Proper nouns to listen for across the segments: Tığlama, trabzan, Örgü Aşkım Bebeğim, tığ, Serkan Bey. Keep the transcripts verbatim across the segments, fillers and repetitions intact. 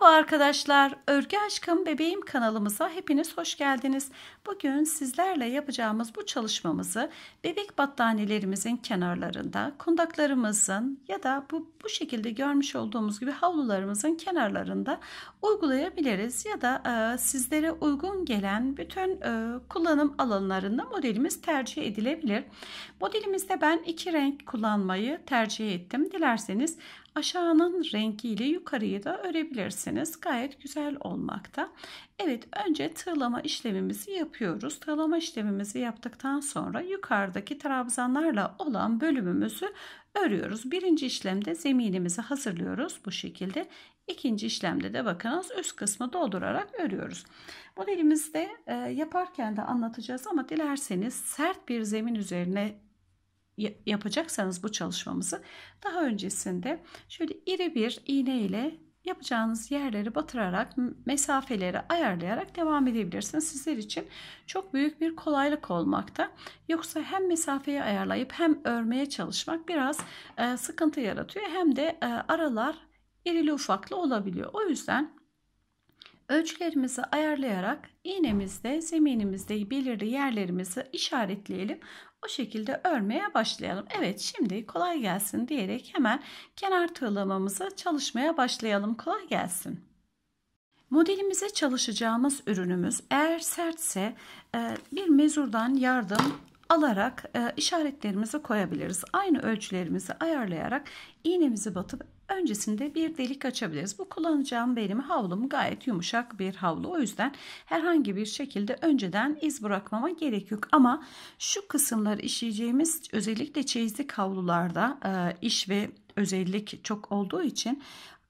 Merhaba arkadaşlar, Örgü Aşkım Bebeğim kanalımıza hepiniz hoş geldiniz. Bugün sizlerle yapacağımız bu çalışmamızı bebek battaniyelerimizin kenarlarında, kundaklarımızın ya da bu, bu şekilde görmüş olduğumuz gibi havlularımızın kenarlarında uygulayabiliriz. Ya da e, sizlere uygun gelen bütün e, kullanım alanlarında modelimiz tercih edilebilir. Modelimizde ben iki renk kullanmayı tercih ettim. Dilerseniz aşağının rengiyle yukarıyı da örebilirsiniz. Gayet güzel olmakta. Evet, önce tığlama işlemimizi yapıyoruz. Tığlama işlemimizi yaptıktan sonra yukarıdaki trabzanlarla olan bölümümüzü örüyoruz. Birinci işlemde zeminimizi hazırlıyoruz bu şekilde. İkinci işlemde de bakınız üst kısmı doldurarak örüyoruz. Modelimizde yaparken de anlatacağız ama dilerseniz sert bir zemin üzerine yapacaksanız bu çalışmamızı daha öncesinde şöyle iri bir iğne ile yapacağınız yerleri batırarak, mesafeleri ayarlayarak devam edebilirsiniz. Sizler için çok büyük bir kolaylık olmakta. Yoksa hem mesafeyi ayarlayıp hem örmeye çalışmak biraz sıkıntı yaratıyor. Hem de aralar irili ufaklı olabiliyor. O yüzden ölçülerimizi ayarlayarak iğnemizde, zeminimizde belirli yerlerimizi işaretleyelim. O şekilde örmeye başlayalım. Evet, şimdi kolay gelsin diyerek hemen kenar tığlamamızı çalışmaya başlayalım. Kolay gelsin. Modelimize çalışacağımız ürünümüz eğer sertse bir mezurdan yardım alarak işaretlerimizi koyabiliriz. Aynı ölçülerimizi ayarlayarak iğnemizi batıp öncesinde bir delik açabiliriz. Bu kullanacağım benim havlum gayet yumuşak bir havlu. O yüzden herhangi bir şekilde önceden iz bırakmama gerek yok. Ama şu kısımları işleyeceğimiz özellikle çeyizlik havlularda e, iş ve özellik çok olduğu için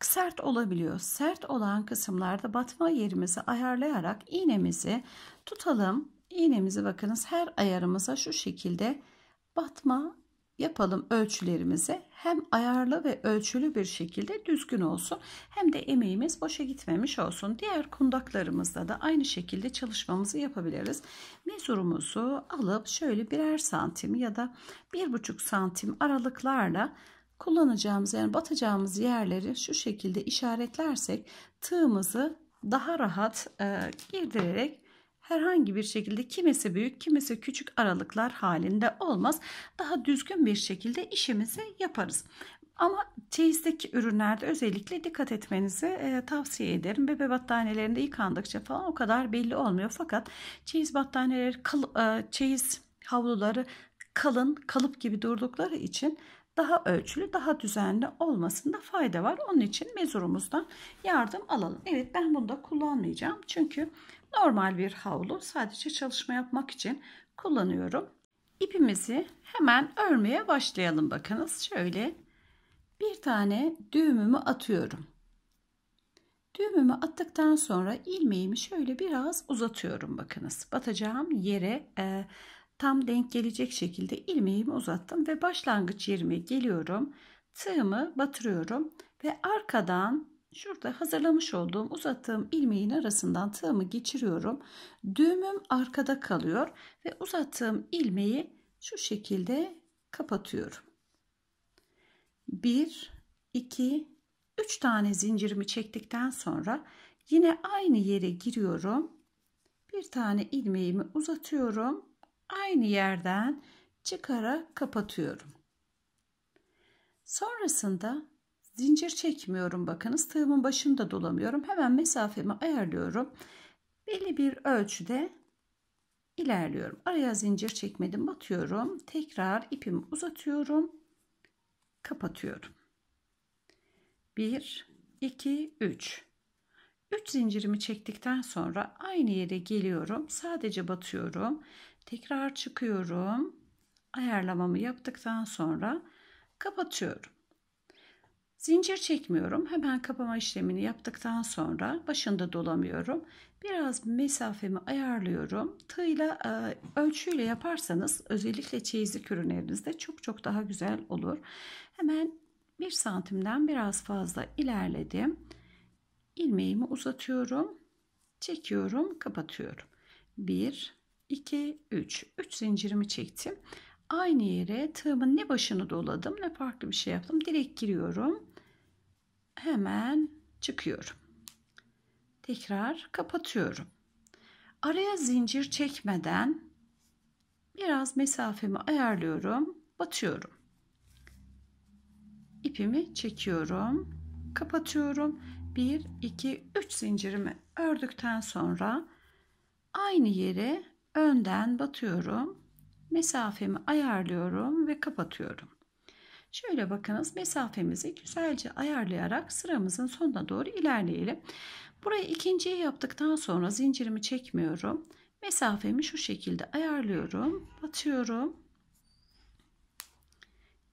sert olabiliyor. Sert olan kısımlarda batma yerimizi ayarlayarak iğnemizi tutalım. İğnemizi bakınız her ayarımıza şu şekilde batma yapalım ölçülerimizi. Hem ayarlı ve ölçülü bir şekilde düzgün olsun, hem de emeğimiz boşa gitmemiş olsun. Diğer kundaklarımızda da aynı şekilde çalışmamızı yapabiliriz. Mezurumuzu alıp şöyle birer santim ya da bir buçuk santim aralıklarla kullanacağımız, yani batacağımız yerleri şu şekilde işaretlersek tığımızı daha rahat e, girdirerek herhangi bir şekilde kimisi büyük, kimisi küçük aralıklar halinde olmaz. Daha düzgün bir şekilde işimizi yaparız. Ama çeyizdeki ürünlerde özellikle dikkat etmenizi e, tavsiye ederim. Bebe battaniyelerinde yıkandıkça falan o kadar belli olmuyor. Fakat çeyiz battaniyeleri, kal, e, çeyiz havluları kalın, kalıp gibi durdukları için daha ölçülü, daha düzenli olmasında fayda var. Onun için mezurumuzdan yardım alalım. Evet, ben bunu da kullanmayacağım. Çünkü normal bir havlu, sadece çalışma yapmak için kullanıyorum. İpimizi hemen örmeye başlayalım. Bakınız şöyle bir tane düğümümü atıyorum. Düğümümü attıktan sonra ilmeğimi şöyle biraz uzatıyorum. Bakınız batacağım yere e, tam denk gelecek şekilde ilmeğimi uzattım ve başlangıç yerime geliyorum. Tığımı batırıyorum ve arkadan şurada hazırlamış olduğum uzattığım ilmeğin arasından tığımı geçiriyorum. Düğümüm arkada kalıyor ve uzattığım ilmeği şu şekilde kapatıyorum. bir, iki, üç tane zincirimi çektikten sonra yine aynı yere giriyorum. Bir tane ilmeğimi uzatıyorum. Aynı yerden çıkararak kapatıyorum. Sonrasında zincir çekmiyorum. Bakınız tığımın başında dolamıyorum. Hemen mesafemi ayarlıyorum. Belli bir ölçüde ilerliyorum. Araya zincir çekmedim. Batıyorum. Tekrar ipimi uzatıyorum. Kapatıyorum. bir, iki, üç. üç zincirimi çektikten sonra aynı yere geliyorum. Sadece batıyorum. Tekrar çıkıyorum. Ayarlamamı yaptıktan sonra kapatıyorum. Zincir çekmiyorum. Hemen kapama işlemini yaptıktan sonra başında dolamıyorum. Biraz mesafemi ayarlıyorum. Tığla ölçüyle yaparsanız özellikle çeyizlik ürünlerinizde çok çok daha güzel olur. Hemen bir santimden biraz fazla ilerledim. İlmeğimi uzatıyorum. Çekiyorum. Kapatıyorum. bir, iki, üç. üç zincirimi çektim. Aynı yere tığımın ne başını doladım ne farklı bir şey yaptım. Direkt giriyorum. Hemen çıkıyorum. tekrar kapatıyorum. Araya zincir çekmeden biraz mesafemi ayarlıyorum, batıyorum. İpimi çekiyorum, kapatıyorum. bir, iki, üç zincirimi ördükten sonra aynı yere önden batıyorum. Mesafemi ayarlıyorum ve kapatıyorum. Şöyle bakınız, mesafemizi güzelce ayarlayarak sıramızın sonuna doğru ilerleyelim. Burayı ikinciyi yaptıktan sonra zincirimi çekmiyorum. Mesafemi şu şekilde ayarlıyorum. Batıyorum.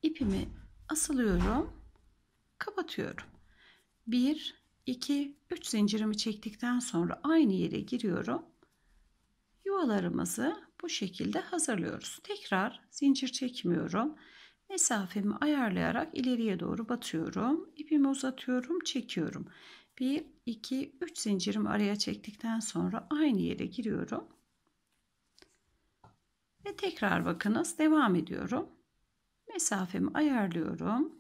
İpimi asılıyorum. Kapatıyorum. bir, iki, üç zincirimi çektikten sonra aynı yere giriyorum. Yuvalarımızı bu şekilde hazırlıyoruz. Tekrar zincir çekmiyorum. Mesafemi ayarlayarak ileriye doğru batıyorum. İpimi uzatıyorum, çekiyorum. bir, iki, üç zincirimi araya çektikten sonra aynı yere giriyorum. Ve tekrar bakınız, devam ediyorum. Mesafemi ayarlıyorum.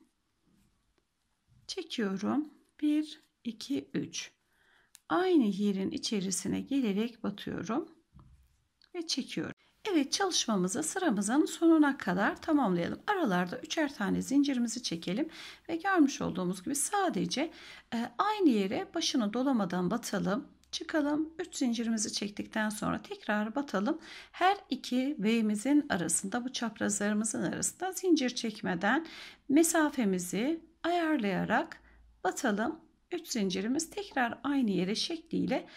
Çekiyorum. bir, iki, üç. Aynı yerin içerisine gelerek batıyorum. Ve çekiyorum. Evet, çalışmamızı sıramızın sonuna kadar tamamlayalım. Aralarda üçer tane zincirimizi çekelim ve görmüş olduğumuz gibi sadece aynı yere başını dolamadan batalım, çıkalım. üç zincirimizi çektikten sonra tekrar batalım. Her iki V'mizin arasında, bu çaprazlarımızın arasında zincir çekmeden mesafemizi ayarlayarak batalım. üç zincirimiz, tekrar aynı yere şekliyle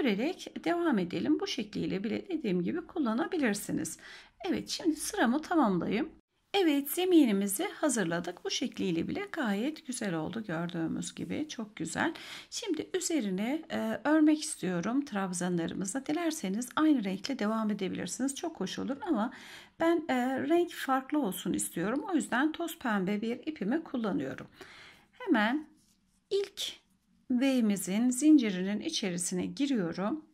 örerek devam edelim. Bu şekliyle bile dediğim gibi kullanabilirsiniz. Evet, şimdi sıramı tamamlayayım. Evet, zeminimizi hazırladık. Bu şekliyle bile gayet güzel oldu, gördüğümüz gibi çok güzel. Şimdi üzerine e, örmek istiyorum trabzanlarımızla. Dilerseniz aynı renkle devam edebilirsiniz, çok hoş olur ama ben e, renk farklı olsun istiyorum. O yüzden toz pembe bir ipimi kullanıyorum. Hemen ilk V'mizin zincirinin içerisine giriyorum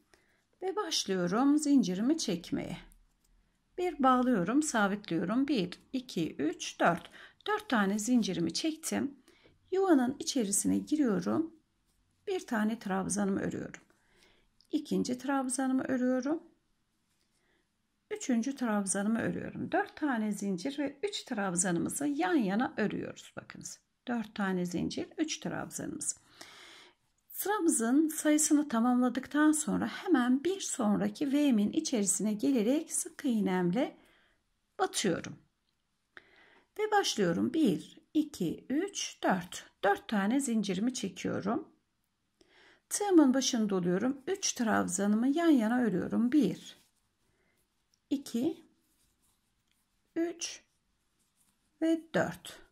ve başlıyorum zincirimi çekmeye. Bir bağlıyorum, sabitliyorum. bir, iki, üç, dört. dört tane zincirimi çektim. Yuvanın içerisine giriyorum. Bir tane trabzanımı örüyorum. İkinci trabzanımı örüyorum. Üçüncü trabzanımı örüyorum. dört tane zincir ve üç trabzanımızı yan yana örüyoruz. Bakınız. dört tane zincir, üç trabzanımız. Sıramızın sayısını tamamladıktan sonra hemen bir sonraki V'min içerisine gelerek sık iğnemle batıyorum. Ve başlıyorum. bir, iki, üç, dört. dört tane zincirimi çekiyorum. Tığımın başını doluyorum. üç trabzanımı yan yana örüyorum. bir, iki, üç ve dört.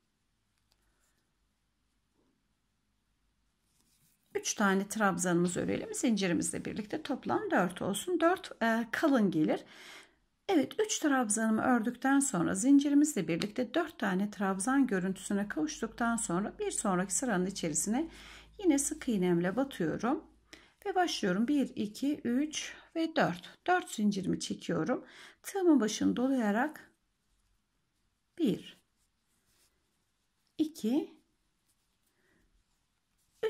üç tane trabzanımızı örelim. Zincirimizle birlikte toplam dört olsun. dört e, kalın gelir. Evet, üç trabzanımı ördükten sonra zincirimizle birlikte dört tane trabzan görüntüsüne kavuştuktan sonra bir sonraki sıranın içerisine yine sık iğnemle batıyorum. Ve başlıyorum. bir, iki, üç ve dört. dört zincirimi çekiyorum. Tığımın başını dolayarak bir, iki,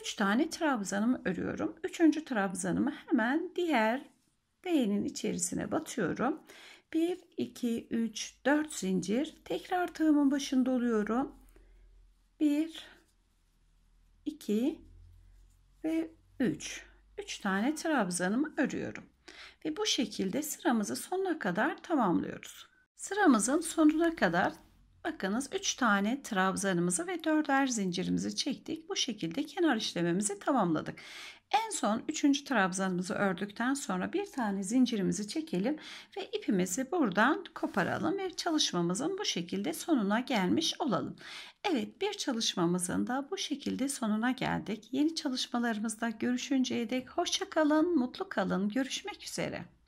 üç tane trabzanımı örüyorum. üçüncü trabzanımı hemen diğer V'nin içerisine batıyorum. bir, iki, üç, dört zincir. Tekrar tığımın başını doluyorum. bir, iki ve üç. üç tane trabzanımı örüyorum. Ve bu şekilde sıramızı sonuna kadar tamamlıyoruz. Sıramızın sonuna kadar bakınız, üç tane trabzanımızı ve dörder zincirimizi çektik. Bu şekilde kenar işlemimizi tamamladık. En son üçüncü trabzanımızı ördükten sonra bir tane zincirimizi çekelim ve ipimizi buradan koparalım ve çalışmamızın bu şekilde sonuna gelmiş olalım. Evet, bir çalışmamızın da bu şekilde sonuna geldik. Yeni çalışmalarımızda görüşünceye dek hoşça kalın, mutlu kalın. Görüşmek üzere.